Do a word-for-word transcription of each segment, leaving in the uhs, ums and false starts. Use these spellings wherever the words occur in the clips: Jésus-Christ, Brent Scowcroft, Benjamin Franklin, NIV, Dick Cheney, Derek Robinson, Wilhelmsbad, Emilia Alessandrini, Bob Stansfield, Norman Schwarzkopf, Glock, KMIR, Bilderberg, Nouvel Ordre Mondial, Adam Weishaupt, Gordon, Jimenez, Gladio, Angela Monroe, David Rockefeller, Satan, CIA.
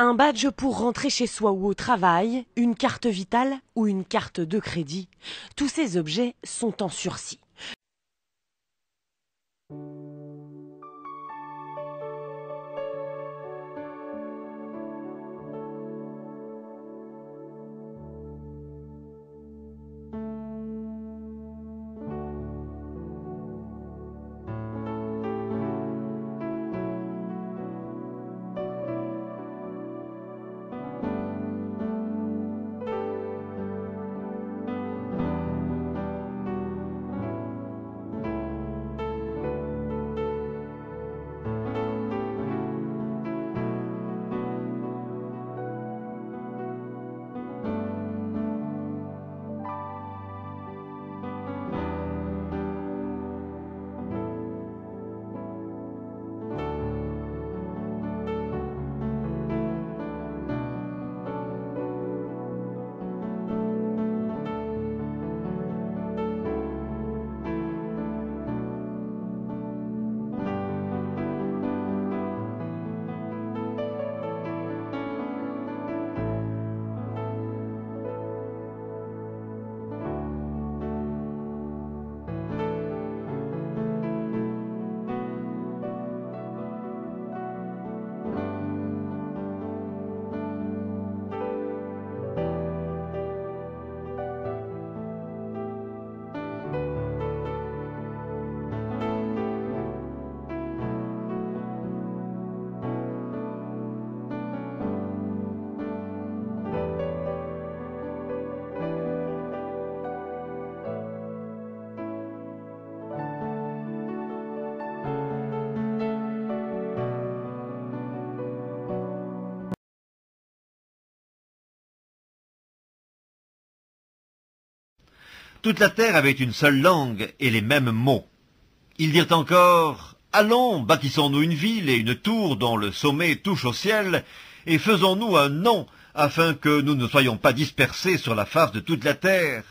Un badge pour rentrer chez soi ou au travail, une carte vitale ou une carte de crédit. Tous ces objets sont en sursis. Toute la terre avait une seule langue et les mêmes mots. Ils dirent encore « Allons, bâtissons-nous une ville et une tour dont le sommet touche au ciel, et faisons-nous un nom afin que nous ne soyons pas dispersés sur la face de toute la terre. »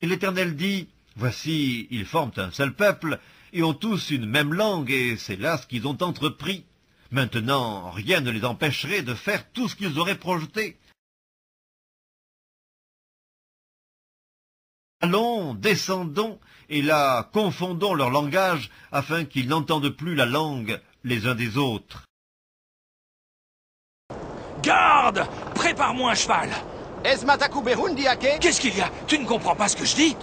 Et l'Éternel dit « Voici, ils forment un seul peuple, et ont tous une même langue, et c'est là ce qu'ils ont entrepris. Maintenant, rien ne les empêcherait de faire tout ce qu'ils auraient projeté. Allons, descendons, et là, confondons leur langage, afin qu'ils n'entendent plus la langue les uns des autres. Garde! Prépare-moi un cheval! Qu'est-ce qu'il y a? Tu ne comprends pas ce que je dis?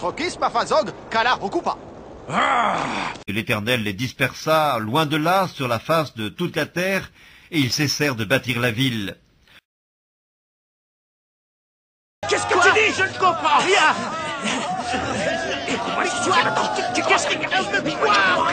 Et l'Éternel les dispersa loin de là sur la face de toute la terre, et ils cessèrent de bâtir la ville. Qu'est-ce que Quoi? tu dis? Je ne comprends rien. Qu'est-ce qu'il y a de victoire?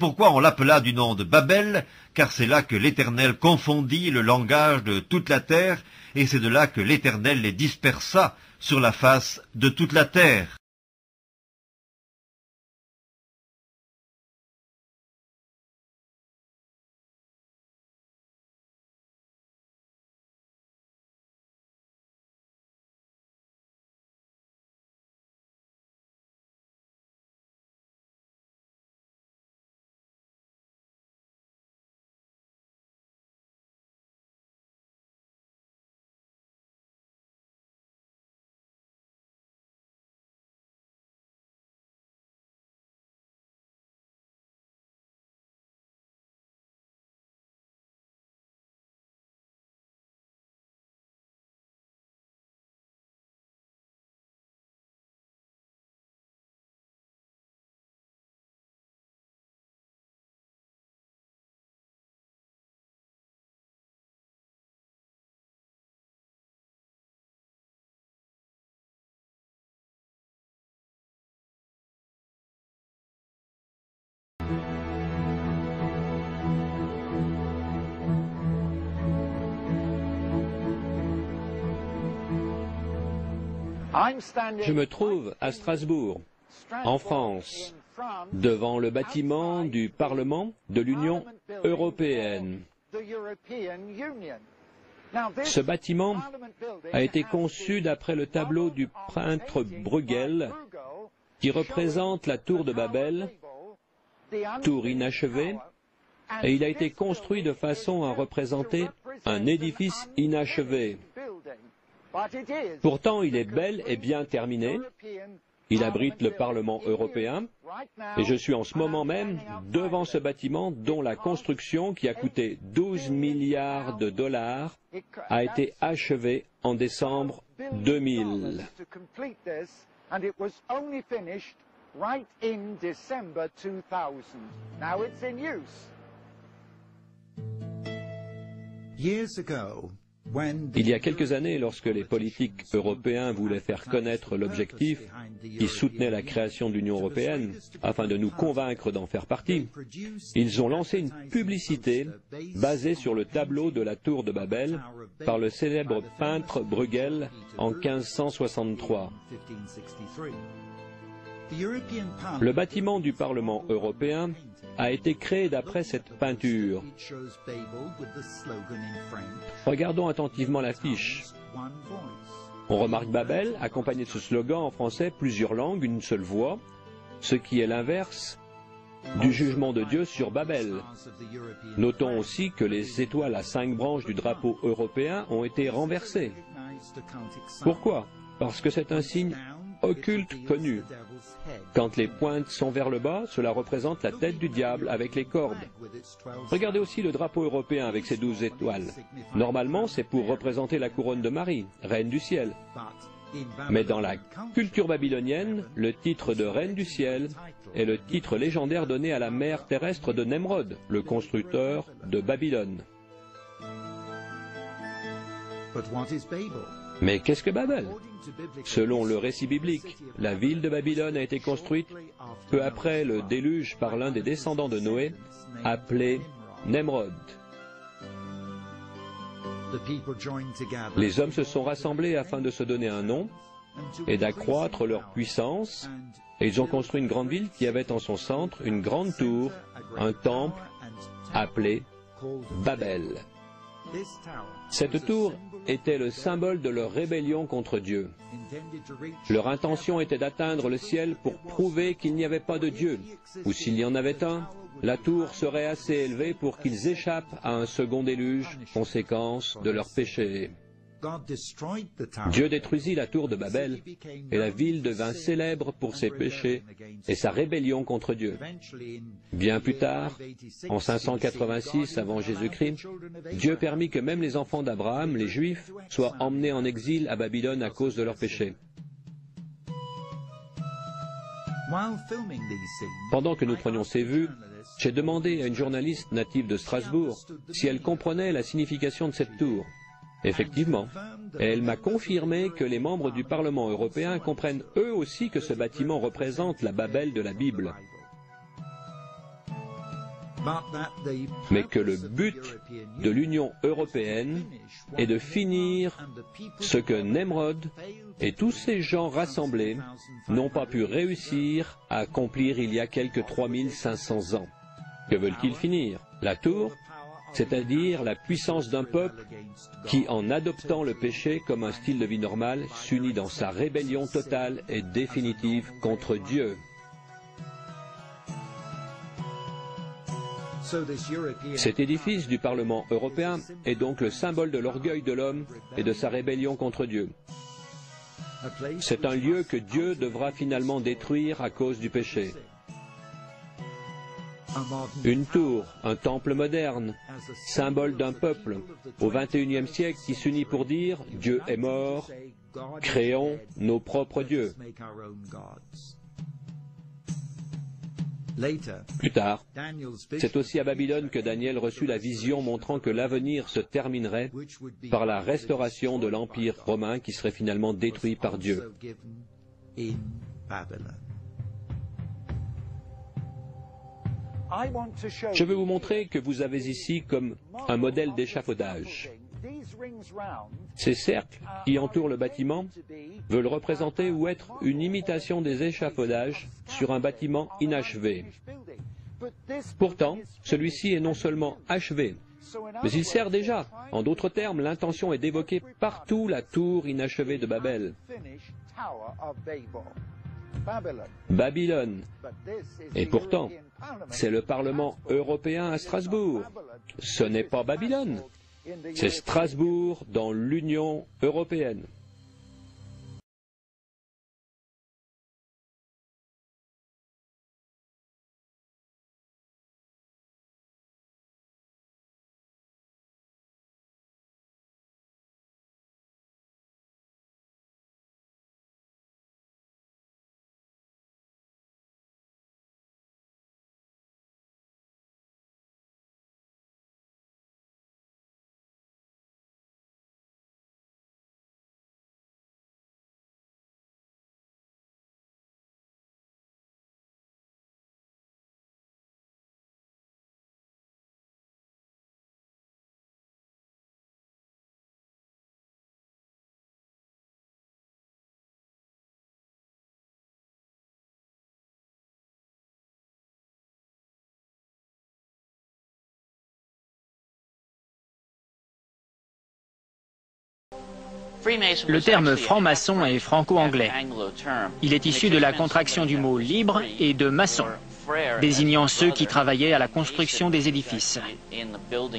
Pourquoi on l'appela du nom de Babel? Car c'est là que l'Éternel confondit le langage de toute la terre, et c'est de là que l'Éternel les dispersa sur la face de toute la terre. Je me trouve à Strasbourg. en France, devant le bâtiment du Parlement de l'Union européenne. Ce bâtiment a été conçu d'après le tableau du peintre Bruegel, qui représente la tour de Babel, tour inachevée, et il a été construit de façon à représenter un édifice inachevé. Pourtant, il est bel et bien terminé. Il abrite le Parlement européen, et je suis en ce moment même devant ce bâtiment dont la construction, qui a coûté douze milliards de dollars, a été achevée en décembre deux mille. Il y a quelques années, lorsque les politiques européens voulaient faire connaître l'objectif qui soutenait la création de l'Union européenne, afin de nous convaincre d'en faire partie, ils ont lancé une publicité basée sur le tableau de la tour de Babel par le célèbre peintre Bruegel en quinze cent soixante-trois. Le bâtiment du Parlement européen a été créé d'après cette peinture. Regardons attentivement l'affiche. On remarque Babel, accompagné de ce slogan en français, plusieurs langues, une seule voix, ce qui est l'inverse du jugement de Dieu sur Babel. Notons aussi que les étoiles à cinq branches du drapeau européen ont été renversées. Pourquoi? Parce que c'est un signe occulte connu. Quand les pointes sont vers le bas, cela représente la tête du diable avec les cordes. Regardez aussi le drapeau européen avec ses douze étoiles. Normalement, c'est pour représenter la couronne de Marie, reine du ciel. Mais dans la culture babylonienne, le titre de reine du ciel est le titre légendaire donné à la mère terrestre de Nemrod, le constructeur de Babylone. Mais qu'est-ce que Babel? Selon le récit biblique, la ville de Babylone a été construite peu après le déluge par l'un des descendants de Noé, appelé Nemrod. Les hommes se sont rassemblés afin de se donner un nom et d'accroître leur puissance, et ils ont construit une grande ville qui avait en son centre une grande tour, un temple appelé Babel. Cette tour était le symbole de leur rébellion contre Dieu. Leur intention était d'atteindre le ciel pour prouver qu'il n'y avait pas de Dieu, ou s'il y en avait un, la tour serait assez élevée pour qu'ils échappent à un second déluge, conséquence de leur péché. Dieu détruisit la tour de Babel, et la ville devint célèbre pour ses péchés et sa rébellion contre Dieu. Bien plus tard, en cinq cent quatre-vingt-six avant Jésus-Christ, Dieu permit que même les enfants d'Abraham, les Juifs, soient emmenés en exil à Babylone à cause de leurs péchés. Pendant que nous prenions ces vues, j'ai demandé à une journaliste native de Strasbourg si elle comprenait la signification de cette tour. Effectivement. Et elle m'a confirmé que les membres du Parlement européen comprennent eux aussi que ce bâtiment représente la Babel de la Bible. Mais que le but de l'Union européenne est de finir ce que Nemrod et tous ces gens rassemblés n'ont pas pu réussir à accomplir il y a quelque trois mille cinq cents ans. Que veulent-ils finir? La tour? C'est-à-dire la puissance d'un peuple qui, en adoptant le péché comme un style de vie normal, s'unit dans sa rébellion totale et définitive contre Dieu. Cet édifice du Parlement européen est donc le symbole de l'orgueil de l'homme et de sa rébellion contre Dieu. C'est un lieu que Dieu devra finalement détruire à cause du péché. Une tour, un temple moderne, symbole d'un peuple au vingt et unième siècle qui s'unit pour dire « Dieu est mort, créons nos propres dieux ». Plus tard, c'est aussi à Babylone que Daniel reçut la vision montrant que l'avenir se terminerait par la restauration de l'Empire romain qui serait finalement détruit par Dieu. Je veux vous montrer que vous avez ici comme un modèle d'échafaudage. Ces cercles qui entourent le bâtiment veulent représenter ou être une imitation des échafaudages sur un bâtiment inachevé. Pourtant, celui-ci est non seulement achevé, mais il sert déjà. En d'autres termes, l'intention est d'évoquer partout la tour inachevée de Babel. Babylone. Et pourtant, c'est le Parlement européen à Strasbourg. Ce n'est pas Babylone, c'est Strasbourg dans l'Union européenne. Le terme franc-maçon est franco-anglais. Il est issu de la contraction du mot libre et de maçon, désignant ceux qui travaillaient à la construction des édifices.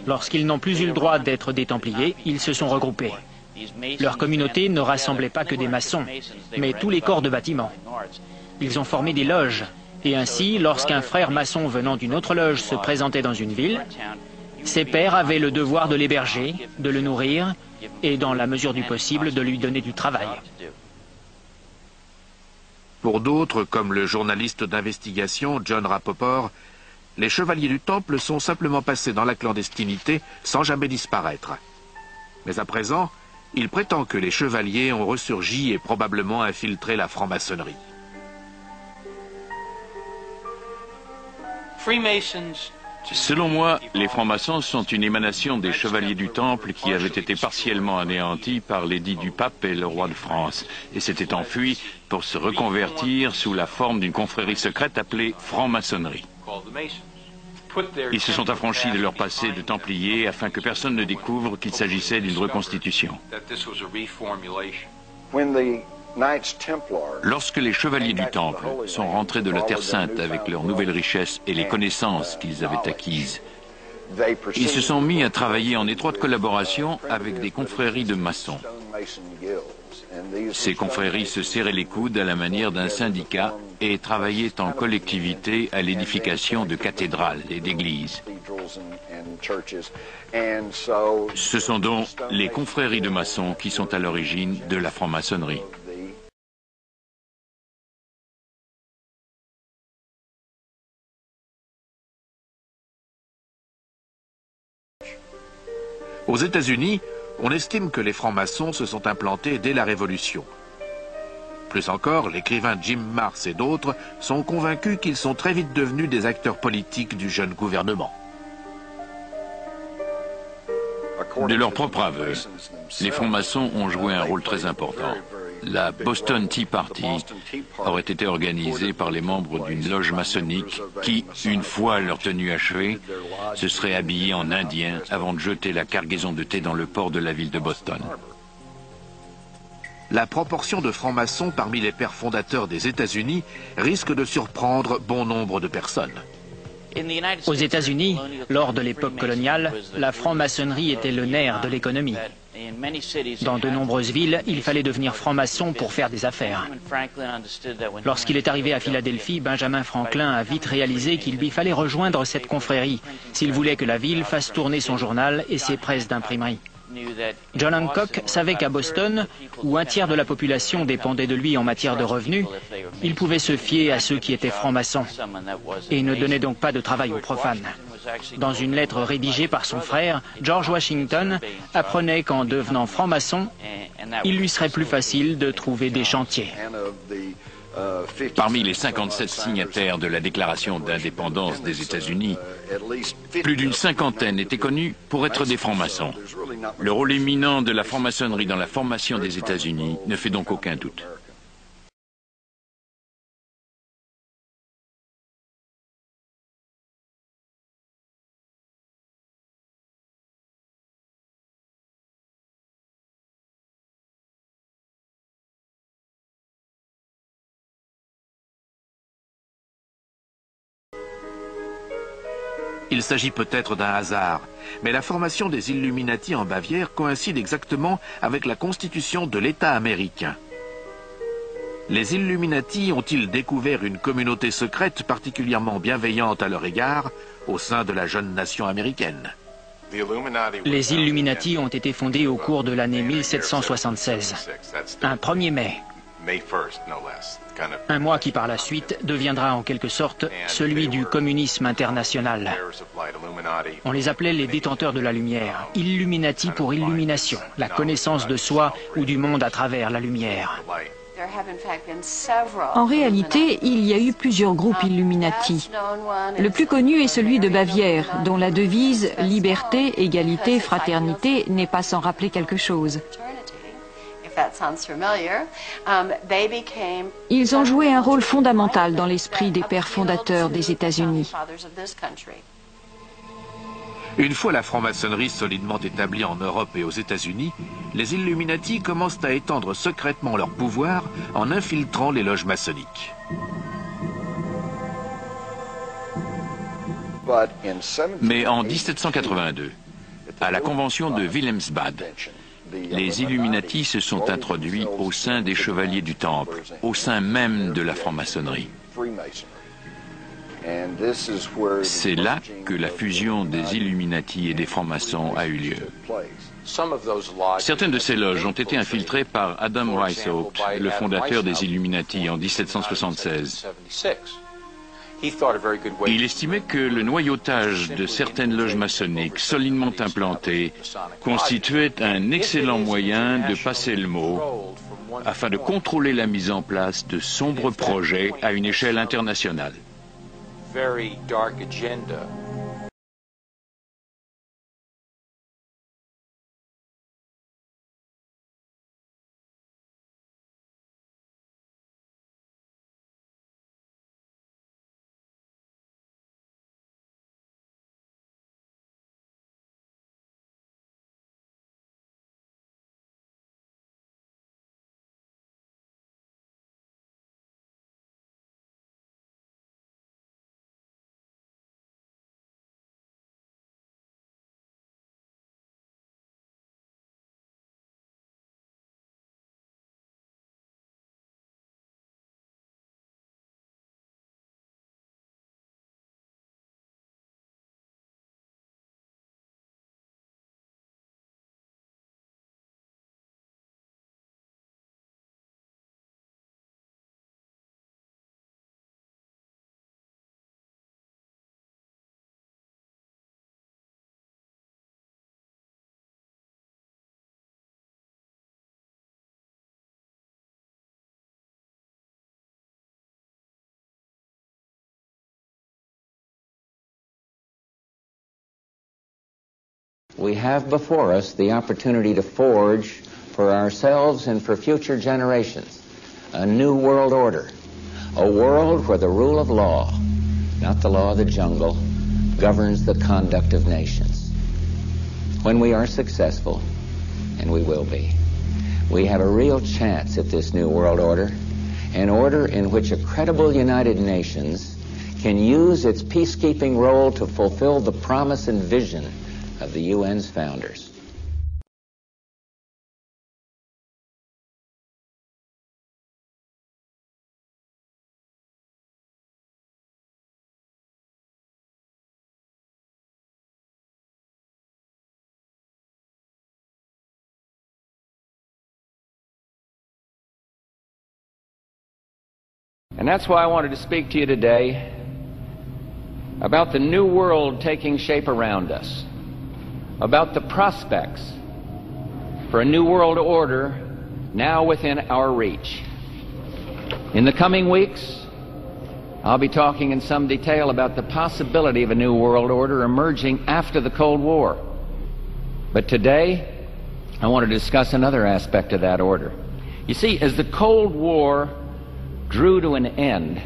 Lorsqu'ils n'ont plus eu le droit d'être des Templiers, ils se sont regroupés. Leur communauté ne rassemblait pas que des maçons, mais tous les corps de bâtiment. Ils ont formé des loges, et ainsi, lorsqu'un frère maçon venant d'une autre loge se présentait dans une ville, ses pairs avaient le devoir de l'héberger, de le nourrir, et dans la mesure du possible de lui donner du travail. Pour d'autres, comme le journaliste d'investigation John Rapoport, les chevaliers du Temple sont simplement passés dans la clandestinité sans jamais disparaître. Mais à présent, il prétend que les chevaliers ont ressurgi et probablement infiltré la franc-maçonnerie. Freemasons. Selon moi, les francs-maçons sont une émanation des chevaliers du Temple qui avaient été partiellement anéantis par l'édit du pape et le roi de France, et s'étaient enfuis pour se reconvertir sous la forme d'une confrérie secrète appelée franc-maçonnerie. Ils se sont affranchis de leur passé de Templiers afin que personne ne découvre qu'il s'agissait d'une reconstitution. Lorsque les chevaliers du Temple sont rentrés de la Terre Sainte avec leurs nouvelles richesses et les connaissances qu'ils avaient acquises, ils se sont mis à travailler en étroite collaboration avec des confréries de maçons. Ces confréries se serraient les coudes à la manière d'un syndicat et travaillaient en collectivité à l'édification de cathédrales et d'églises. Ce sont donc les confréries de maçons qui sont à l'origine de la franc-maçonnerie. Aux États-Unis, on estime que les francs-maçons se sont implantés dès la Révolution. Plus encore, l'écrivain Jim Mars et d'autres sont convaincus qu'ils sont très vite devenus des acteurs politiques du jeune gouvernement. De leur propre aveu, les francs-maçons ont joué un rôle très important. La Boston Tea Party aurait été organisée par les membres d'une loge maçonnique qui, une fois leur tenue achevée, se serait habillée en indien avant de jeter la cargaison de thé dans le port de la ville de Boston. La proportion de francs-maçons parmi les pères fondateurs des États-Unis risque de surprendre bon nombre de personnes. Aux États-Unis, lors de l'époque coloniale, la franc-maçonnerie était le nerf de l'économie. Dans de nombreuses villes, il fallait devenir franc-maçon pour faire des affaires. Lorsqu'il est arrivé à Philadelphie, Benjamin Franklin a vite réalisé qu'il lui fallait rejoindre cette confrérie s'il voulait que la ville fasse tourner son journal et ses presses d'imprimerie. John Hancock savait qu'à Boston, où un tiers de la population dépendait de lui en matière de revenus, il pouvait se fier à ceux qui étaient francs-maçons et ne donnait donc pas de travail aux profanes. Dans une lettre rédigée par son frère, George Washington apprenait qu'en devenant franc-maçon, il lui serait plus facile de trouver des chantiers. Parmi les cinquante-sept signataires de la Déclaration d'indépendance des États-Unis, plus d'une cinquantaine étaient connus pour être des francs-maçons. Le rôle éminent de la franc-maçonnerie dans la formation des États-Unis ne fait donc aucun doute. Il s'agit peut-être d'un hasard, mais la formation des Illuminati en Bavière coïncide exactement avec la constitution de l'État américain. Les Illuminati ont-ils découvert une communauté secrète particulièrement bienveillante à leur égard au sein de la jeune nation américaine? Les Illuminati ont été fondés au cours de l'année mille sept cent soixante-seize, un premier mai. Un mois qui par la suite deviendra en quelque sorte celui du communisme international. On les appelait les détenteurs de la lumière, Illuminati pour illumination, la connaissance de soi ou du monde à travers la lumière. En réalité, il y a eu plusieurs groupes Illuminati. Le plus connu est celui de Bavière, dont la devise « Liberté, égalité, fraternité » n'est pas sans rappeler quelque chose. Ils ont joué un rôle fondamental dans l'esprit des pères fondateurs des États-Unis. Une fois la franc-maçonnerie solidement établie en Europe et aux États-Unis, les Illuminati commencent à étendre secrètement leur pouvoir en infiltrant les loges maçonniques. Mais en mille sept cent quatre-vingt-deux, à la convention de Wilhelmsbad, les Illuminati se sont introduits au sein des Chevaliers du Temple, au sein même de la franc-maçonnerie. C'est là que la fusion des Illuminati et des francs-maçons a eu lieu. Certaines de ces loges ont été infiltrées par Adam Weishaupt, le fondateur des Illuminati, en mille sept cent soixante-seize. Il estimait que le noyautage de certaines loges maçonniques solidement implantées constituait un excellent moyen de passer le mot afin de contrôler la mise en place de sombres projets à une échelle internationale. We have before us the opportunity to forge for ourselves and for future generations a new world order, a world where the rule of law, not the law of the jungle, governs the conduct of nations. When we are successful, and we will be, we have a real chance at this new world order, an order in which a credible United Nations can use its peacekeeping role to fulfill the promise and vision of the U N's founders. And that's why I wanted to speak to you today about the new world taking shape around us, about the prospects for a new world order now within our reach. In the coming weeks, I'll be talking in some detail about the possibility of a new world order emerging after the Cold War. But today, I want to discuss another aspect of that order. You see, as the Cold War drew to an end,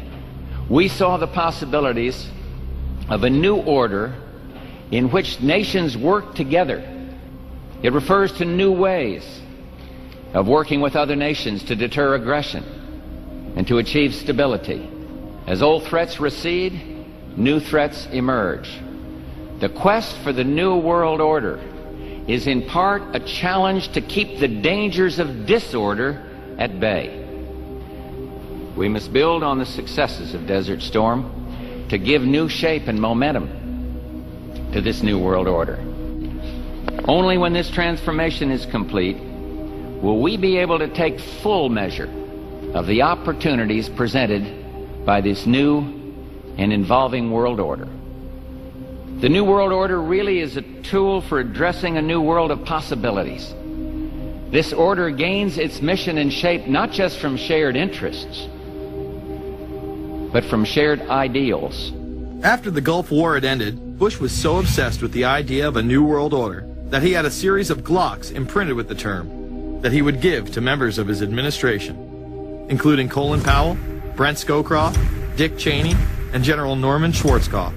we saw the possibilities of a new order in which nations work together. It refers to new ways of working with other nations to deter aggression and to achieve stability. As old threats recede, new threats emerge. The quest for the new world order is in part a challenge to keep the dangers of disorder at bay. We must build on the successes of Desert Storm to give new shape and momentum to this new world order. Only when this transformation is complete will we be able to take full measure of the opportunities presented by this new and evolving world order. The new world order really is a tool for addressing a new world of possibilities. This order gains its mission and shape not just from shared interests, but from shared ideals. After the Gulf War had ended, Bush was so obsessed with the idea of a new world order that he had a series of Glocks imprinted with the term that he would give to members of his administration, including Colin Powell, Brent Scowcroft, Dick Cheney, and General Norman Schwarzkopf.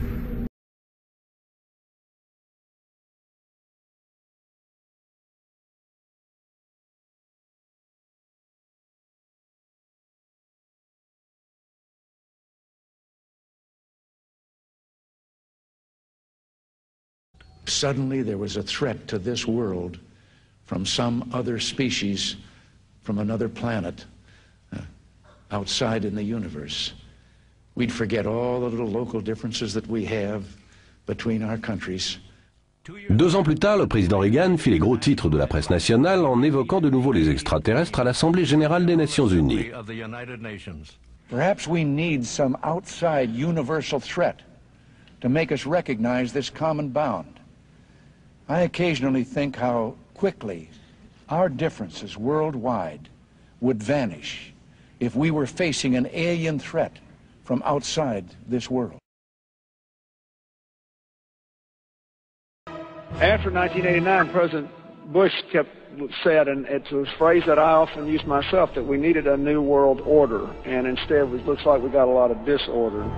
Suddenly there was a threat to this world from some other species, from another planet, uh, outside in the universe. We'd forget all the little local differences that we have between our countries. Deux ans plus tard, le président Reagan fit les gros titres de la presse nationale en évoquant de nouveau les extraterrestres à l'Assemblée générale des Nations unies. Perhaps we need some outside universal threat to make us recognize this common bound. I occasionally think how quickly our differences worldwide would vanish if we were facing an alien threat from outside this world. After nineteen eighty-nine, President Bush kept said, and it's a phrase that I often use myself, that we needed a new world order, and instead it looks like we got a lot of disorder.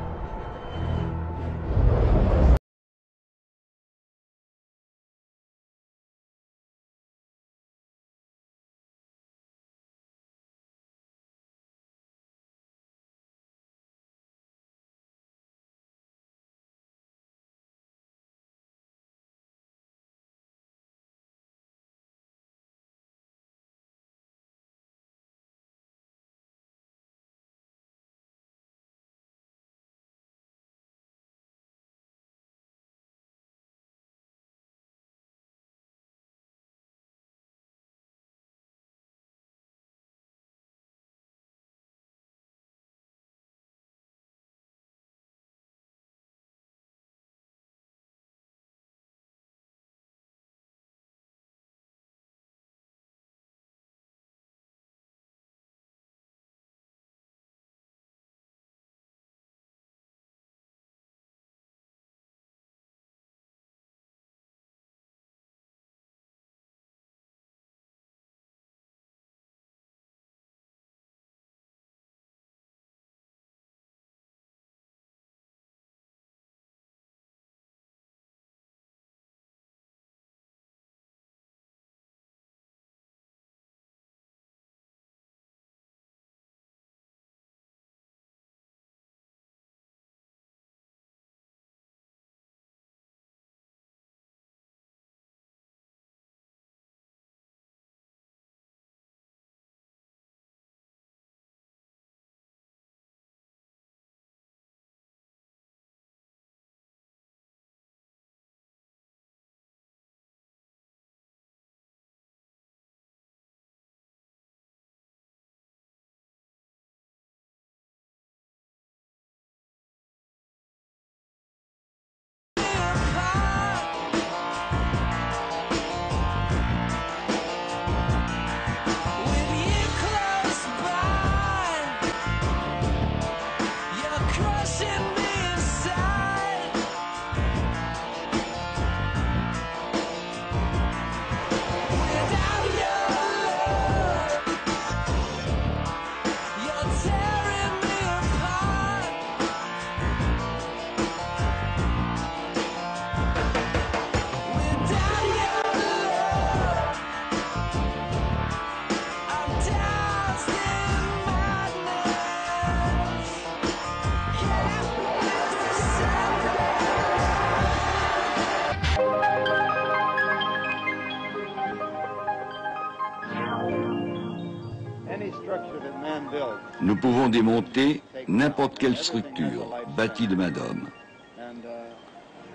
Nous pouvons démonter n'importe quelle structure bâtie de main d'homme.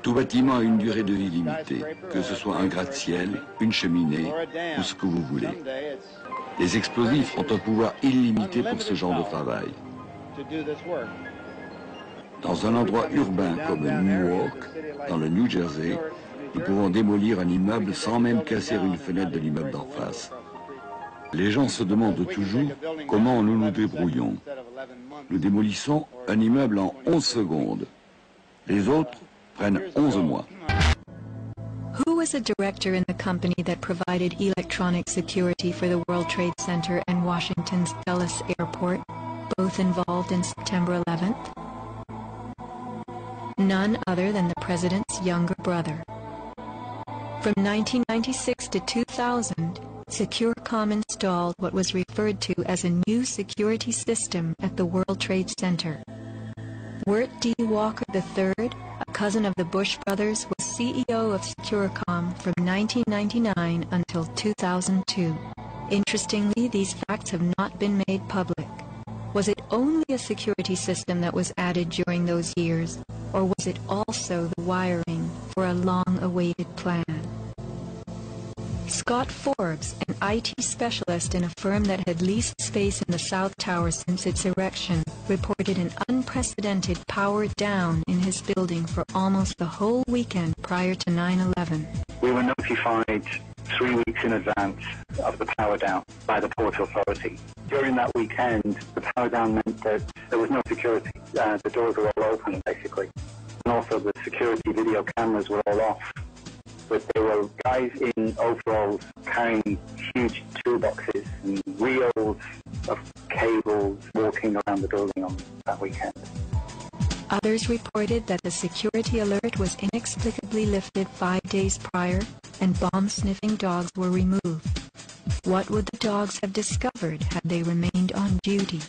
Tout bâtiment a une durée de vie limitée, que ce soit un gratte-ciel, une cheminée ou ce que vous voulez. Les explosifs ont un pouvoir illimité pour ce genre de travail. Dans un endroit urbain comme Newark, dans le New Jersey, nous pouvons démolir un immeuble sans même casser une fenêtre de l'immeuble d'en face. Les gens se demandent toujours comment nous nous débrouillons. Nous démolissons un immeuble en onze secondes. Les autres prennent onze mois. Who was a director in the company that provided electronic security for the World Trade Center and Washington's Dulles Airport, both involved in September eleventh? None other than the president's younger brother. From nineteen ninety-six to two thousand, SecureCom installed what was referred to as a new security system at the World Trade Center. Wirt D. Walker the third, a cousin of the Bush brothers, was C E O of SecureCom from nineteen ninety-nine until two thousand two. Interestingly, these facts have not been made public. Was it only a security system that was added during those years, or was it also the wiring for a long-awaited plan? Scott Forbes, an I T specialist in a firm that had leased space in the South Tower since its erection, reported an unprecedented power down in his building for almost the whole weekend prior to nine eleven. We were notified three weeks in advance of the power down by the Port Authority. During that weekend, the power down meant that there was no security. Uh, the doors were all open, basically. And also the security video cameras were all off. But there were guys in overalls carrying huge toolboxes and reels of cables walking around the building on that weekend. Others reported that the security alert was inexplicably lifted five days prior and bomb-sniffing dogs were removed. What would the dogs have discovered had they remained on duty?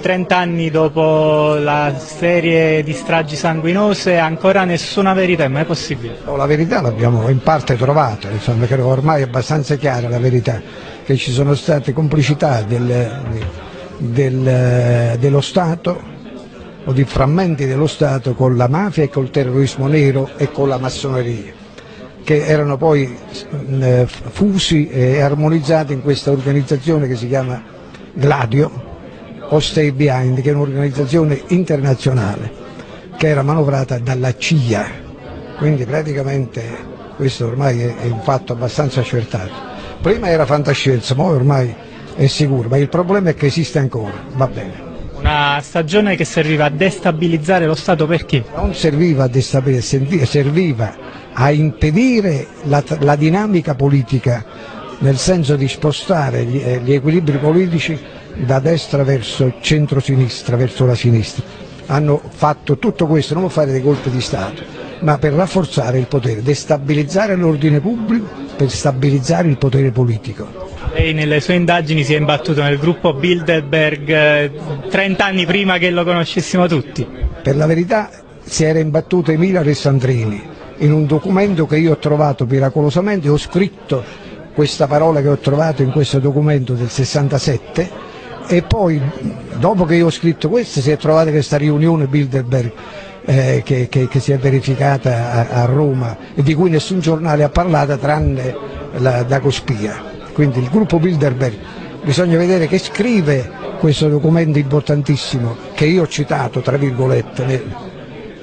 trenta anni dopo la serie di stragi sanguinose ancora nessuna verità è mai possibile. La verità l'abbiamo in parte trovata, insomma, che ormai è abbastanza chiara la verità, che ci sono state complicità del, del, dello Stato o di frammenti dello Stato con la mafia e col terrorismo nero e con la massoneria, che erano poi mh, fusi e armonizzati in questa organizzazione che si chiama Gladio o Stay Behind, che è un'organizzazione internazionale che era manovrata dalla C I A. Quindi praticamente questo ormai è, è un fatto abbastanza accertato. Prima era fantascienza, ma ormai è sicuro, ma il problema è che esiste ancora. Va bene. Una stagione che serviva a destabilizzare lo Stato, perché? Non serviva a destabilizzare, serviva a impedire la, la dinamica politica, nel senso di spostare gli, gli equilibri politici da destra verso centro-sinistra, verso la sinistra. Hanno fatto tutto questo non per fare dei colpi di Stato, ma per rafforzare il potere, destabilizzare l'ordine pubblico, per stabilizzare il potere politico. Lei nelle sue indagini si è imbattuto nel gruppo Bilderberg trenta anni prima che lo conoscessimo tutti. Per la verità si era imbattuto Emilia Alessandrini in un documento che io ho trovato miracolosamente, ho scritto questa parola che ho trovato in questo documento del sessantasette, e poi dopo che io ho scritto questo si è trovata questa riunione Bilderberg eh, che, che, che si è verificata a, a Roma e di cui nessun giornale ha parlato tranne la Dacospia. Quindi il gruppo Bilderberg, bisogna vedere che scrive questo documento importantissimo che io ho citato tra virgolette.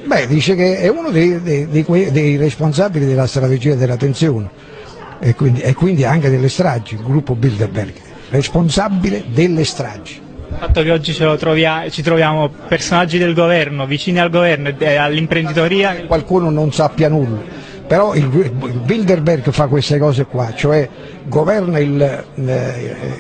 Beh, dice che è uno dei, dei, dei, dei responsabili della strategia della tensione e quindi, e quindi anche delle stragi, il gruppo Bilderberg, responsabile delle stragi. Il fatto che oggi ce lo trovia, ci troviamo personaggi del governo, vicini al governo e all'imprenditoria. Qualcuno non sappia nulla, però il, il Bilderberg fa queste cose qua, cioè governa il,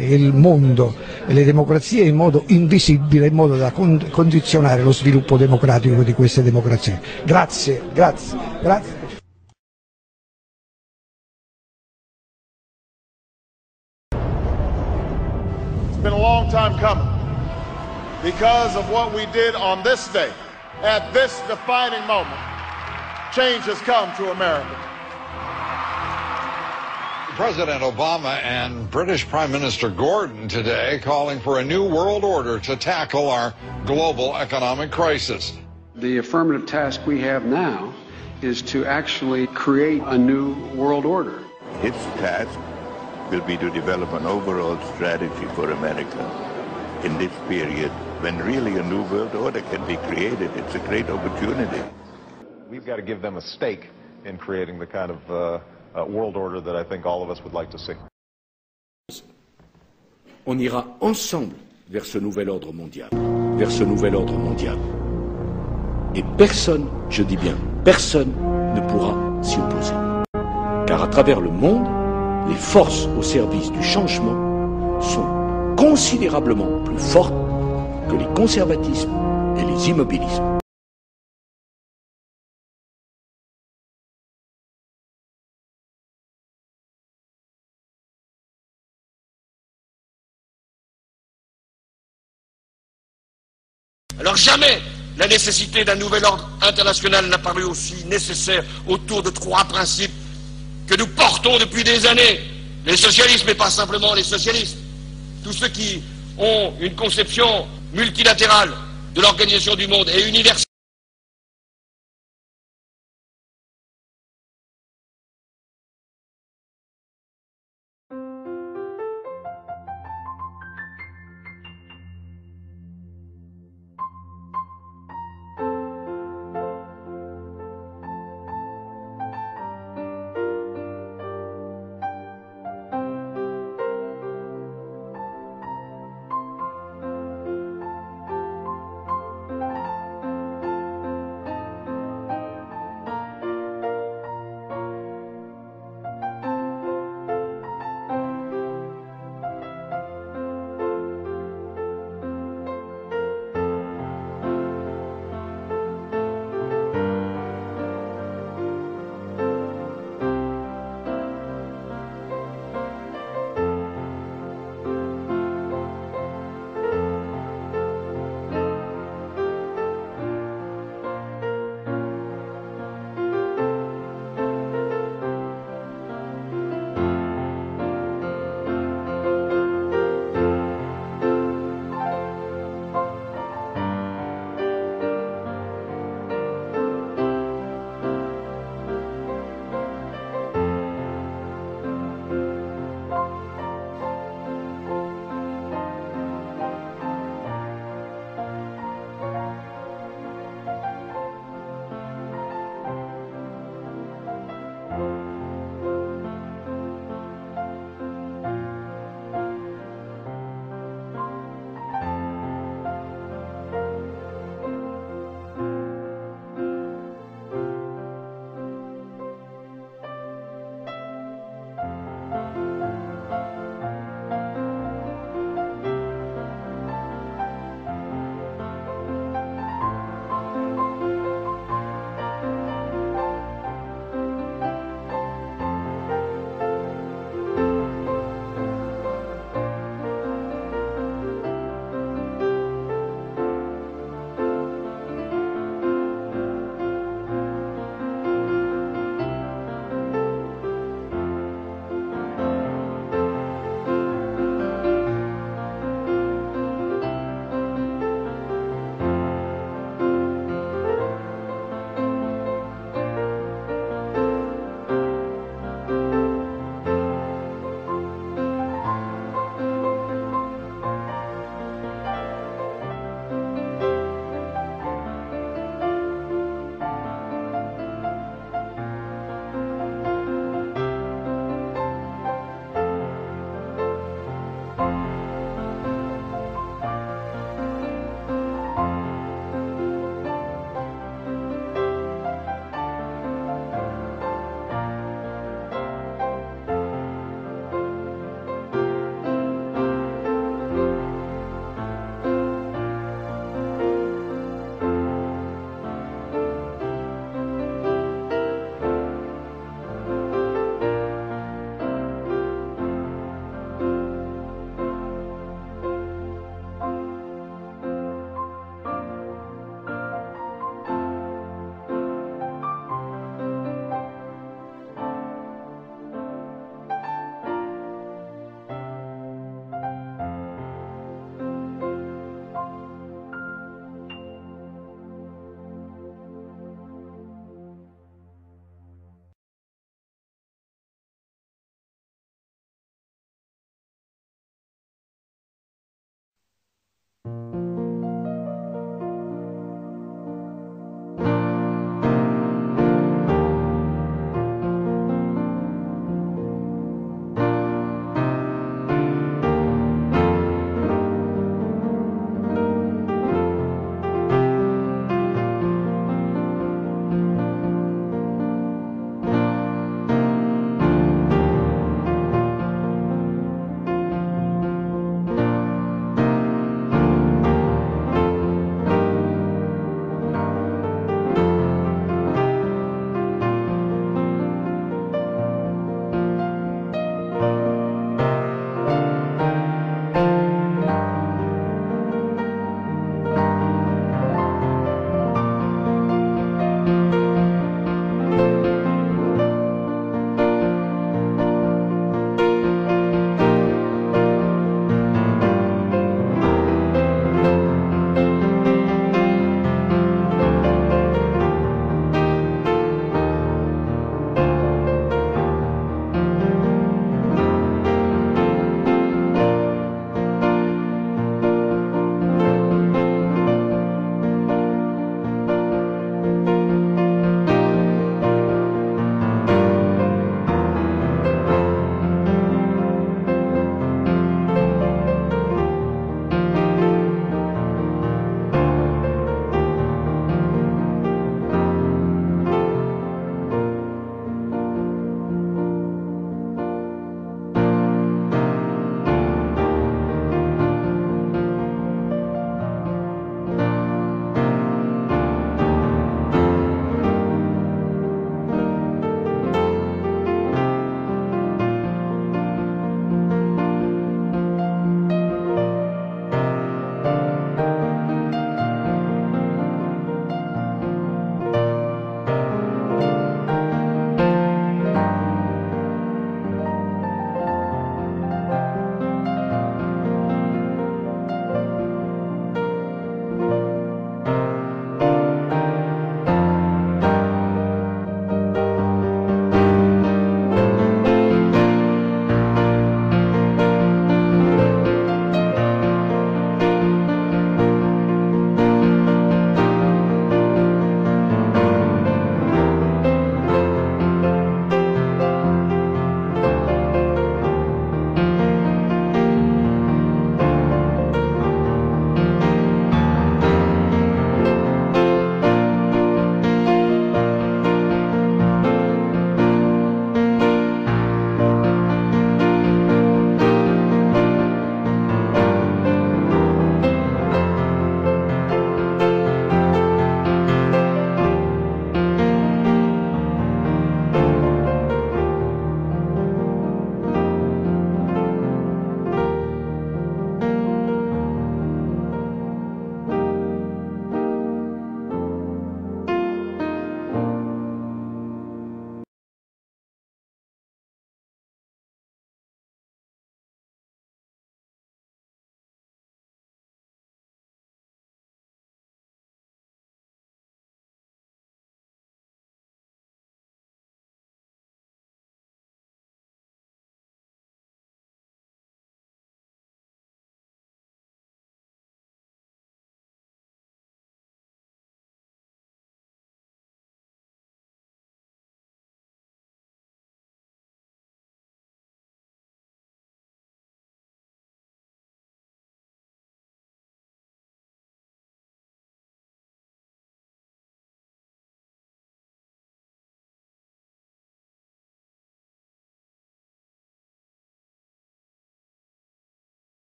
il mondo e le democrazie in modo invisibile, in modo da con, condizionare lo sviluppo democratico di queste democrazie. Grazie, grazie, grazie. It's been a long time coming because of what we did on this day, at this defining moment. Change has come to America. President Obama and British Prime Minister Gordon today calling for a new world order to tackle our global economic crisis. The affirmative task we have now is to actually create a new world order. Its task will be to develop an overall strategy for America in this period when really a new world order can be created. It's a great opportunity. We've got to give them a stake in creating the kind of uh, uh, world order that I think all of us would like to see. On ira ensemble vers ce nouvel ordre mondial, vers ce nouvel ordre mondial. Et personne, je dis bien, personne ne pourra s'y opposer. Car à travers le monde, les forces au service du changement sont considérablement plus fortes que les conservatismes et les immobilismes. Alors jamais la nécessité d'un nouvel ordre international n'a paru aussi nécessaire autour de trois principes que nous portons depuis des années, les socialistes, mais pas simplement les socialistes, tous ceux qui ont une conception multilatérale de l'organisation du monde et universelle.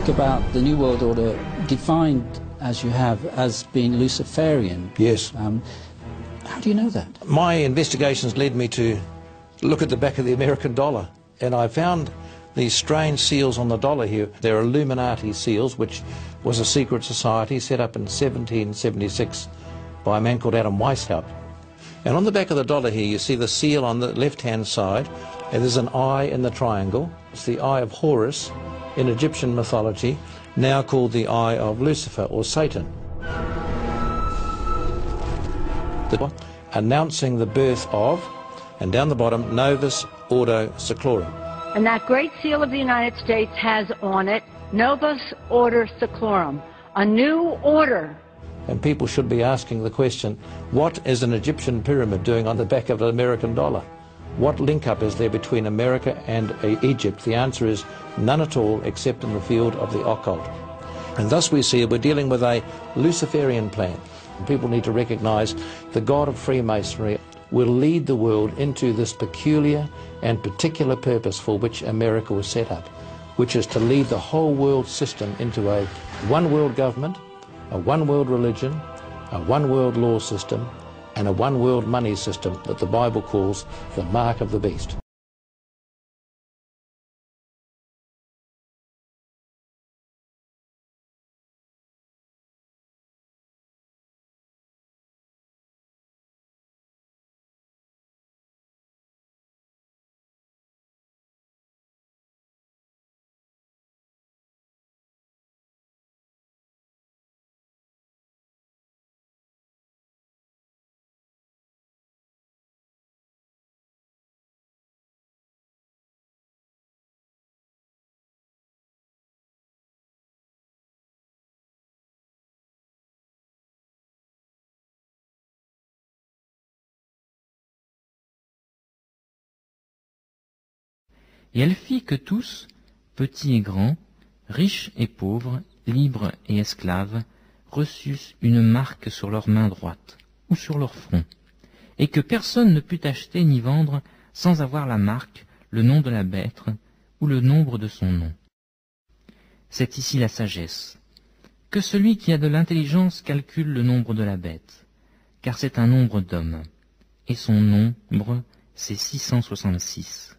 talk about the New World Order defined, as you have, as being Luciferian. Yes. Um, how do you know that? My investigations led me to look at the back of the American dollar, and I found these strange seals on the dollar here. They're Illuminati seals, which was a secret society set up in seventeen seventy-six by a man called Adam Weishaupt. And on the back of the dollar here, you see the seal on the left-hand side, and there's an eye in the triangle. It's the Eye of Horus in Egyptian mythology, now called the Eye of Lucifer, or Satan. The, announcing the birth of, and down the bottom, Novus Ordo Seclorum. And that great seal of the United States has on it, Novus Ordo Seclorum, a new order. And people should be asking the question, what is an Egyptian pyramid doing on the back of an American dollar? What link-up is there between America and uh, Egypt? The answer is none at all, except in the field of the occult. And thus we see we're dealing with a Luciferian plan. People need to recognize the God of Freemasonry will lead the world into this peculiar and particular purpose for which America was set up, which is to lead the whole world system into a one-world government, a one-world religion, a one-world law system, and a one-world money system that the Bible calls the mark of the beast. Et elle fit que tous, petits et grands, riches et pauvres, libres et esclaves, reçussent une marque sur leur main droite ou sur leur front, et que personne ne put acheter ni vendre sans avoir la marque, le nom de la bête ou le nombre de son nom. C'est ici la sagesse. Que celui qui a de l'intelligence calcule le nombre de la bête, car c'est un nombre d'hommes, et son nombre, c'est six cent soixante-six.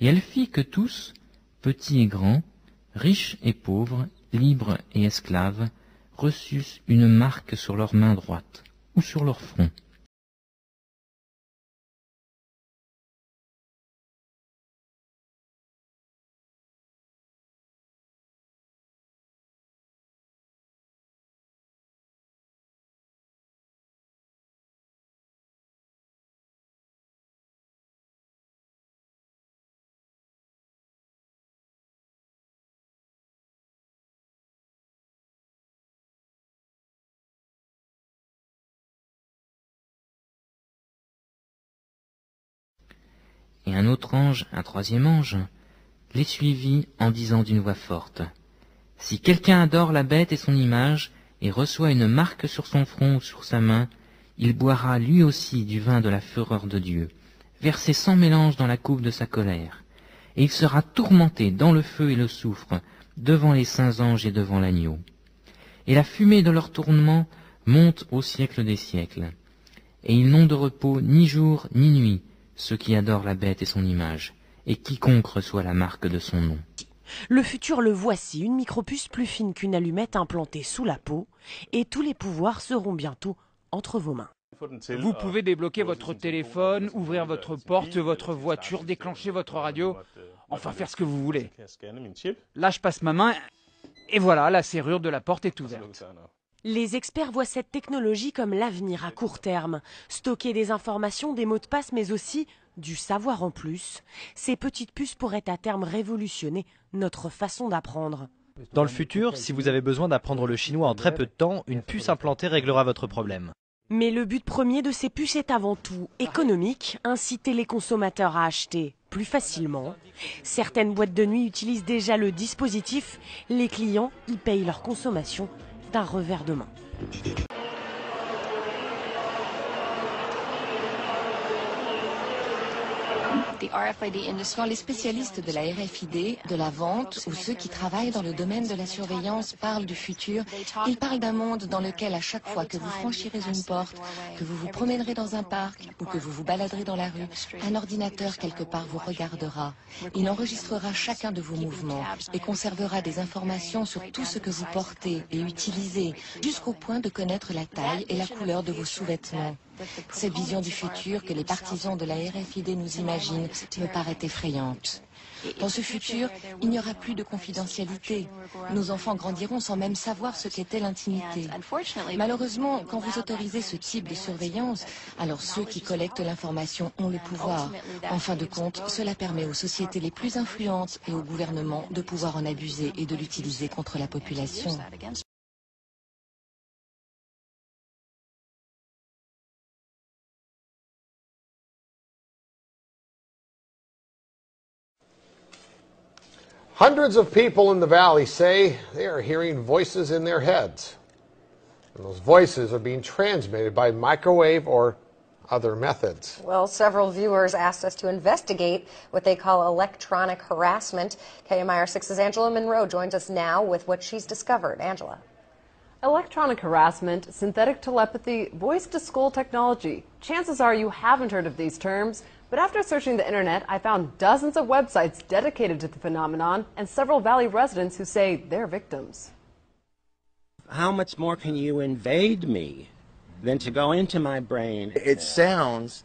Et elle fit que tous, petits et grands, riches et pauvres, libres et esclaves, reçussent une marque sur leur main droite ou sur leur front. Et un autre ange, un troisième ange, les suivit en disant d'une voix forte, « Si quelqu'un adore la bête et son image, et reçoit une marque sur son front ou sur sa main, il boira lui aussi du vin de la fureur de Dieu, versé sans mélange dans la coupe de sa colère. et il sera tourmenté dans le feu et le soufre, devant les saints anges et devant l'agneau. Et la fumée de leur tourment monte au siècle des siècles. Et ils n'ont de repos ni jour ni nuit, ceux qui adorent la bête et son image, et quiconque reçoit la marque de son nom. Le futur le voici, une micropuce plus fine qu'une allumette implantée sous la peau, et tous les pouvoirs seront bientôt entre vos mains. Vous pouvez débloquer votre téléphone, ouvrir votre porte, votre voiture, déclencher votre radio, enfin faire ce que vous voulez. Là, je passe ma main, et voilà, la serrure de la porte est ouverte. Les experts voient cette technologie comme l'avenir à court terme. Stocker des informations, des mots de passe, mais aussi du savoir en plus. Ces petites puces pourraient à terme révolutionner notre façon d'apprendre. Dans le futur, si vous avez besoin d'apprendre le chinois en très peu de temps, une puce implantée réglera votre problème. Mais le but premier de ces puces est avant tout économique, inciter les consommateurs à acheter plus facilement. Certaines boîtes de nuit utilisent déjà le dispositif, les clients y payent leur consommation d'un revers de main. Les spécialistes de la R F I D, de la vente ou ceux qui travaillent dans le domaine de la surveillance parlent du futur. Ils parlent d'un monde dans lequel à chaque fois que vous franchirez une porte, que vous vous promènerez dans un parc ou que vous vous baladerez dans la rue, un ordinateur quelque part vous regardera. Il enregistrera chacun de vos mouvements et conservera des informations sur tout ce que vous portez et utilisez jusqu'au point de connaître la taille et la couleur de vos sous-vêtements. Cette vision du futur que les partisans de la R F I D nous imaginent me paraît effrayante. Dans ce futur, il n'y aura plus de confidentialité. Nos enfants grandiront sans même savoir ce qu'était l'intimité. Malheureusement, quand vous autorisez ce type de surveillance, alors ceux qui collectent l'information ont le pouvoir. En fin de compte, cela permet aux sociétés les plus influentes et aux gouvernements de pouvoir en abuser et de l'utiliser contre la population. Hundreds of people in the valley say they are hearing voices in their heads. And those voices are being transmitted by microwave or other methods. Well, several viewers asked us to investigate what they call electronic harassment. K M I R six's Angela Monroe joins us now with what she's discovered. Angela. Electronic harassment, synthetic telepathy, voice-to-skull technology. Chances are you haven't heard of these terms. But after searching the internet, I found dozens of websites dedicated to the phenomenon and several Valley residents who say they're victims. How much more can you invade me than to go into my brain? It sounds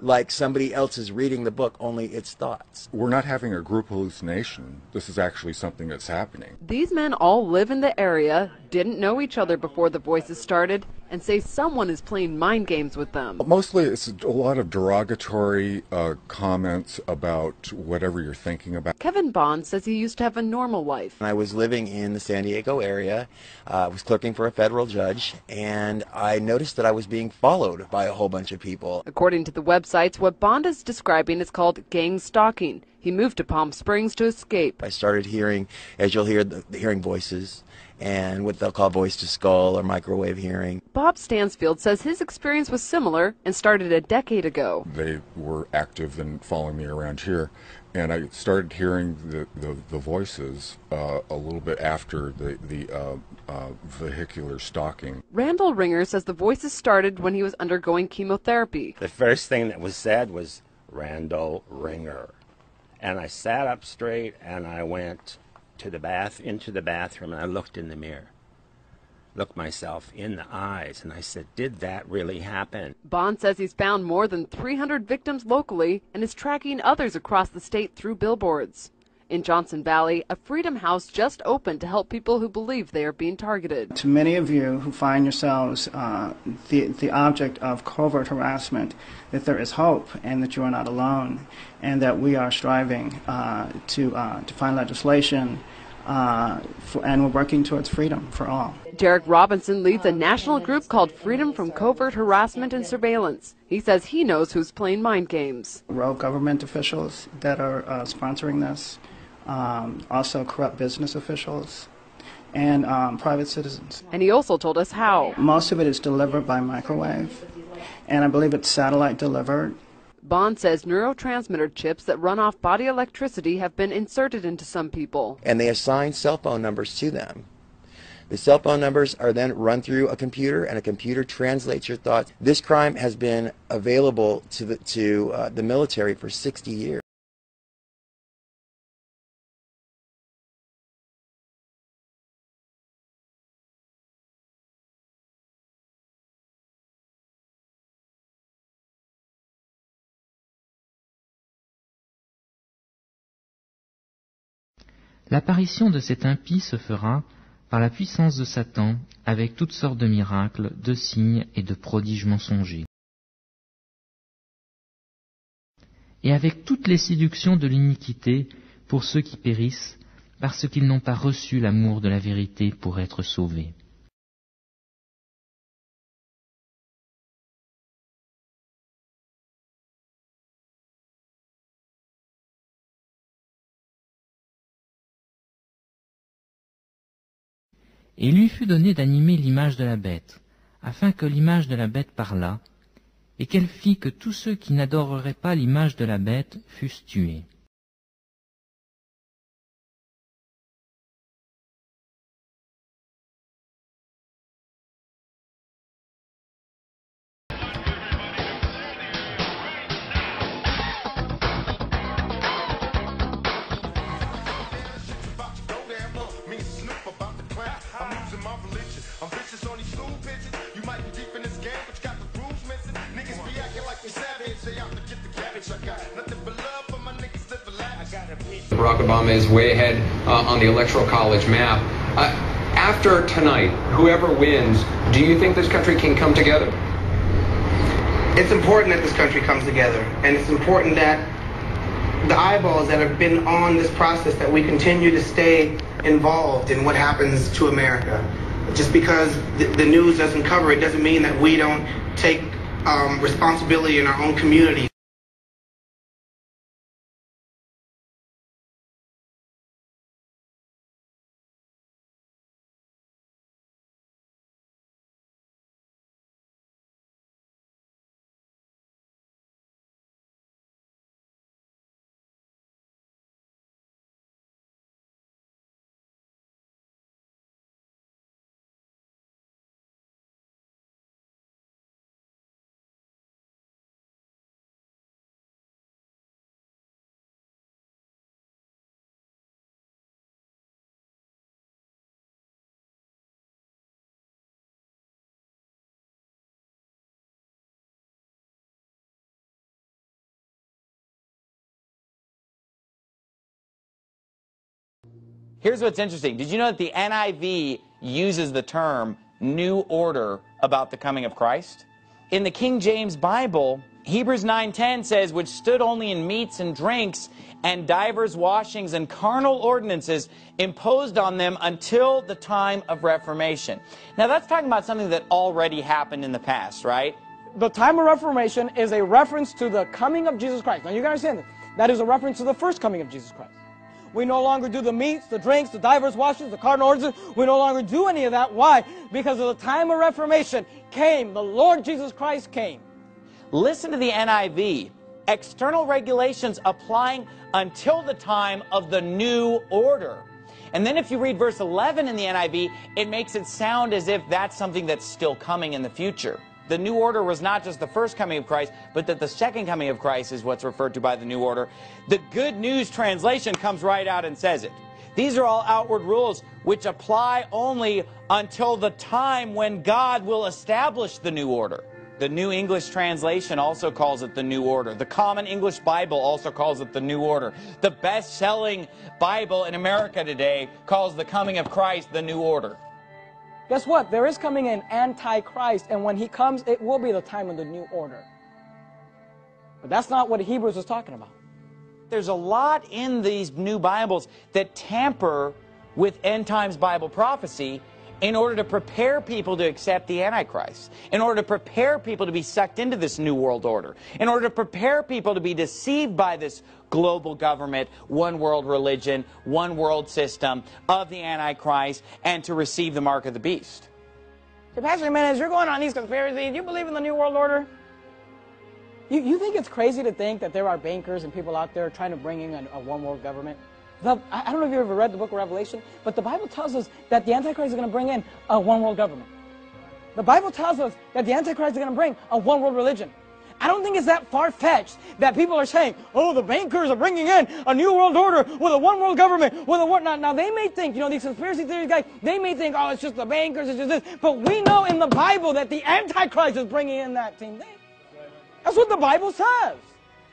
like somebody else is reading the book, only it's thoughts. We're not having a group hallucination. This is actually something that's happening. These men all live in the area, didn't know each other before the voices started, and say someone is playing mind games with them. Mostly it's a lot of derogatory uh, comments about whatever you're thinking about. Kevin Bond says he used to have a normal life. I was living in the San Diego area, I uh, was clerking for a federal judge, and I noticed that I was being followed by a whole bunch of people. According to the websites, what Bond is describing is called gang stalking. He moved to Palm Springs to escape. I started hearing, as you'll hear, the, the hearing voices and what they'll call voice-to-skull or microwave hearing. Bob Stansfield says his experience was similar and started a decade ago. They were active in following me around here, and I started hearing the, the, the voices uh, a little bit after the, the uh, uh, vehicular stalking. Randall Ringer says the voices started when he was undergoing chemotherapy. The first thing that was said was, Randall Ringer. And I sat up straight and I went to the bath, into the bathroom, and I looked in the mirror, looked myself in the eyes, and I said, did that really happen? Bond says he's found more than three hundred victims locally and is tracking others across the state through billboards. In Johnson Valley, a Freedom House just opened to help people who believe they are being targeted. To many of you who find yourselves uh, the, the object of covert harassment, that there is hope and that you are not alone, and that we are striving uh, to, uh, to find legislation, uh, for, and we're working towards freedom for all. Derek Robinson leads a national group called Freedom from Covert Harassment and Surveillance. He says he knows who's playing mind games. Rogue government officials that are uh, sponsoring this. Um, also corrupt business officials and um, private citizens. And he also told us how. Most of it is delivered by microwave, and I believe it's satellite delivered. Bond says neurotransmitter chips that run off body electricity have been inserted into some people. And they assign cell phone numbers to them. The cell phone numbers are then run through a computer, and a computer translates your thoughts. This crime has been available to the, to, uh, the military for sixty years. L'apparition de cet impie se fera par la puissance de Satan, avec toutes sortes de miracles, de signes et de prodiges mensongers, et avec toutes les séductions de l'iniquité pour ceux qui périssent, parce qu'ils n'ont pas reçu l'amour de la vérité pour être sauvés. Et il lui fut donné d'animer l'image de la bête, afin que l'image de la bête parlât, et qu'elle fit que tous ceux qui n'adoreraient pas l'image de la bête fussent tués. Barack Obama is way ahead uh, on the electoral college map. Uh, after tonight, whoever wins, do you think this country can come together? It's important that this country comes together, and it's important that the eyeballs that have been on this process, that we continue to stay involved in what happens to America. Just because the, the news doesn't cover it doesn't mean that we don't take um, responsibility in our own community. Here's what's interesting. Did you know that the N I V uses the term new order about the coming of Christ? In the King James Bible, Hebrews nine ten says, which stood only in meats and drinks and divers washings and carnal ordinances imposed on them until the time of Reformation. Now that's talking about something that already happened in the past, right? The time of Reformation is a reference to the coming of Jesus Christ. Now you gotta understand that. That is a reference to the first coming of Jesus Christ. We no longer do the meats, the drinks, the divers washings, the cardinal orders. We no longer do any of that. Why? Because of the time of Reformation came. The Lord Jesus Christ came. Listen to the N I V. External regulations applying until the time of the new order. And then if you read verse eleven in the N I V, it makes it sound as if that's something that's still coming in the future. The new order was not just the first coming of Christ, but that the second coming of Christ is what's referred to by the new order. The Good News translation comes right out and says it. These are all outward rules which apply only until the time when God will establish the new order. The New English Translation also calls it the New Order. The Common English Bible also calls it the New Order. The best-selling Bible in America today calls the coming of Christ the New Order. Guess what? There is coming an antichrist, and when he comes, it will be the time of the new order. But that's not what Hebrews is talking about. There's a lot in these new Bibles that tamper with end times Bible prophecy in order to prepare people to accept the Antichrist, in order to prepare people to be sucked into this new world order, in order to prepare people to be deceived by this global government, one world religion, one world system of the Antichrist, and to receive the mark of the beast. So Pastor Jimenez, you're going on these conspiracies. You believe in the new world order? You, you think it's crazy to think that there are bankers and people out there trying to bring in a, a one-world government? The, I don't know if you've ever read the book of Revelation, but the Bible tells us that the Antichrist is going to bring in a one-world government. The Bible tells us that the Antichrist is going to bring a one-world religion. I don't think it's that far-fetched that people are saying, oh, the bankers are bringing in a new world order with a one-world government, with a whatnot. Now, they may think, you know, these conspiracy theory guys, they may think, oh, it's just the bankers, it's just this. But we know in the Bible that the Antichrist is bringing in that same thing. That's what the Bible says.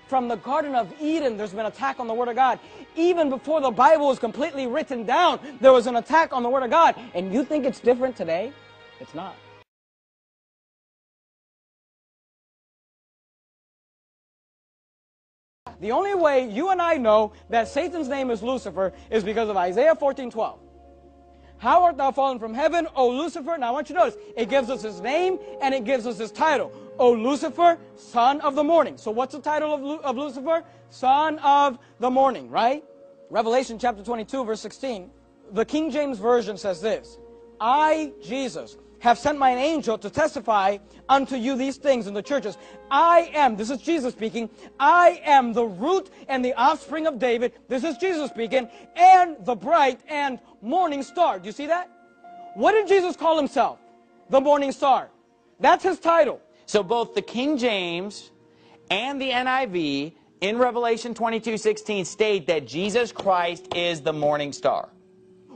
From the Garden of Eden, there's been an attack on the Word of God. Even before the Bible was completely written down, there was an attack on the Word of God. And you think it's different today? It's not. The only way you and I know that Satan's name is Lucifer is because of Isaiah fourteen twelve. How art thou fallen from heaven, O Lucifer? Now I want you to notice, it gives us his name and it gives us his title. O Lucifer, son of the morning. So what's the title of, Lu of Lucifer? Son of the morning, right? Revelation chapter twenty-two, verse sixteen. The King James Version says this, I, Jesus, have sent mine angel to testify unto you these things in the churches. I am, this is Jesus speaking, I am the root and the offspring of David. This is Jesus speaking, and the bright and morning star. Do you see that? What did Jesus call himself? The morning star. That's his title. So both the King James and the N I V in Revelation twenty-two sixteen state that Jesus Christ is the morning star.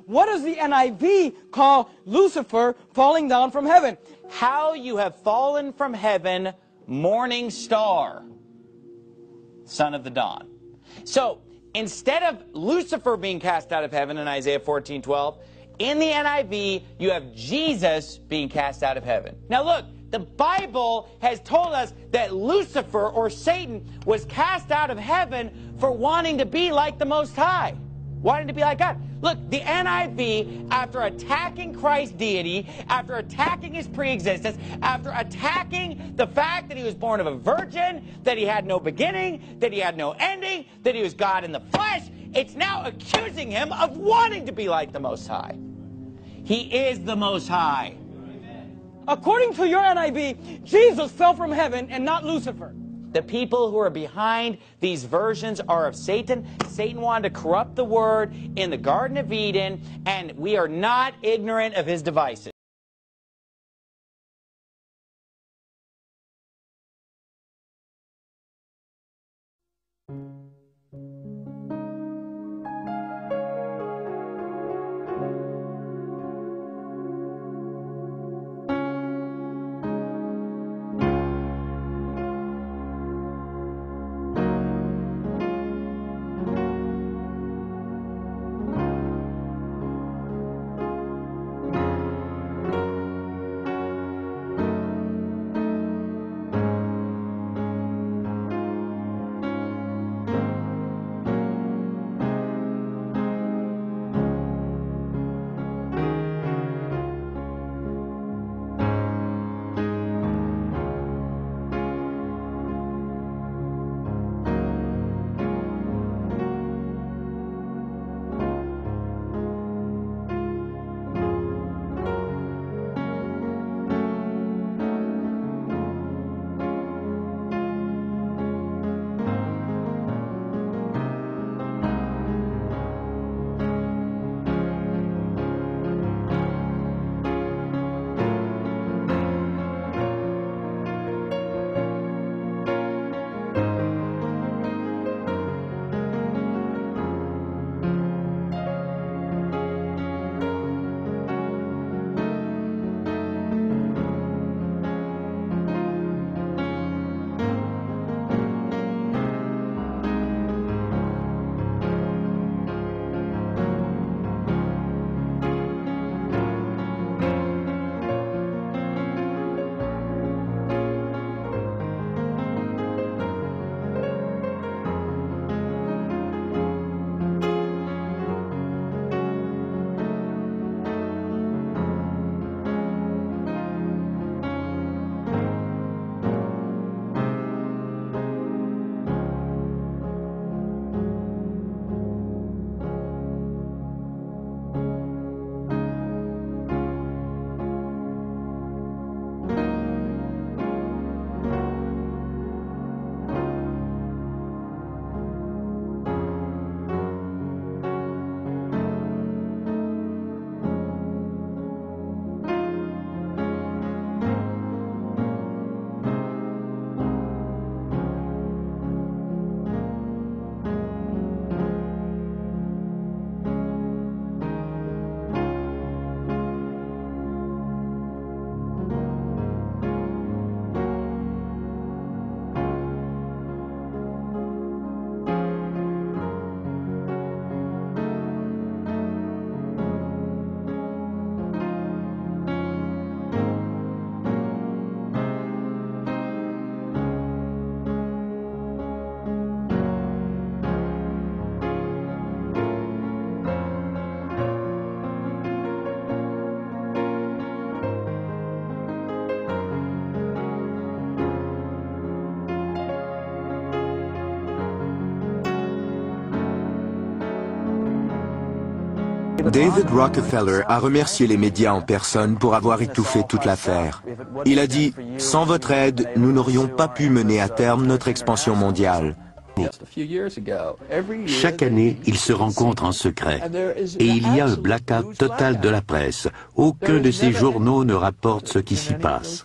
What does the N I V call Lucifer falling down from heaven? How you have fallen from heaven, morning star, son of the dawn. So instead of Lucifer being cast out of heaven in Isaiah fourteen twelve, in the N I V you have Jesus being cast out of heaven. Now look, the Bible has told us that Lucifer, or Satan, was cast out of heaven for wanting to be like the Most High, wanting to be like God. Look, the N I V, after attacking Christ's deity, after attacking his preexistence, after attacking the fact that he was born of a virgin, that he had no beginning, that he had no ending, that he was God in the flesh, it's now accusing him of wanting to be like the Most High. He is the Most High. According to your N I V, Jesus fell from heaven and not Lucifer. The people who are behind these versions are of Satan. Satan wanted to corrupt the word in the Garden of Eden, and we are not ignorant of his devices. David Rockefeller a remercié les médias en personne pour avoir étouffé toute l'affaire. Il a dit « Sans votre aide, nous n'aurions pas pu mener à terme notre expansion mondiale. » Chaque année, ils se rencontrent en secret. Et il y a un blackout total de la presse. Aucun de ces journaux ne rapporte ce qui s'y passe.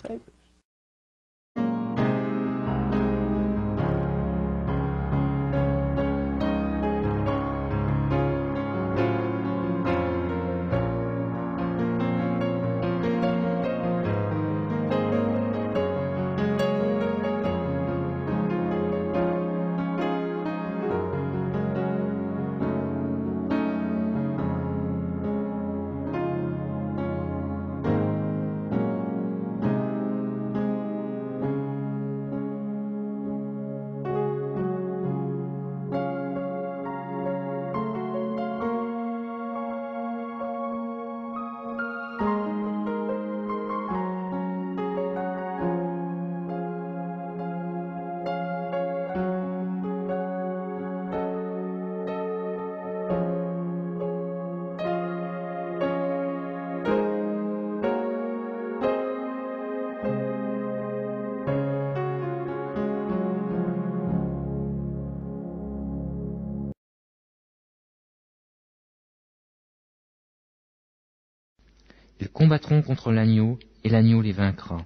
Ils combattront contre l'agneau, et l'agneau les vaincra,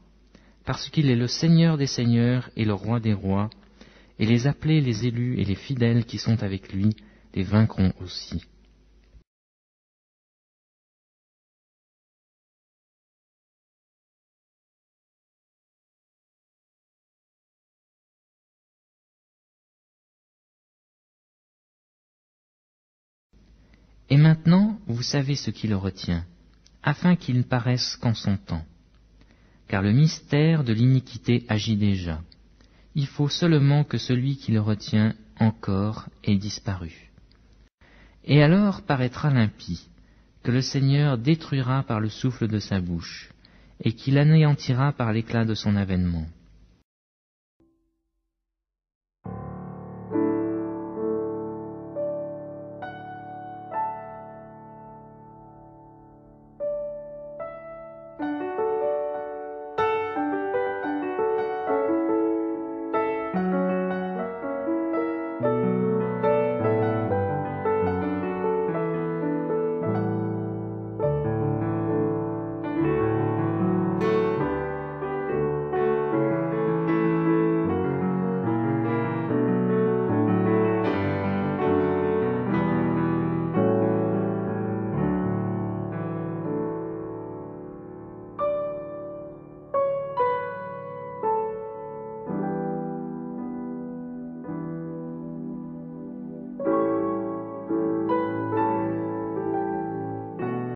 parce qu'il est le Seigneur des seigneurs et le Roi des rois, et les appelés, les élus et les fidèles qui sont avec lui, les vaincront aussi. Et maintenant, vous savez ce qui le retient, afin qu'il ne paraisse qu'en son temps. Car le mystère de l'iniquité agit déjà. Il faut seulement que celui qui le retient encore ait disparu. Et alors paraîtra l'impie, que le Seigneur détruira par le souffle de sa bouche, et qu'il anéantira par l'éclat de son avènement.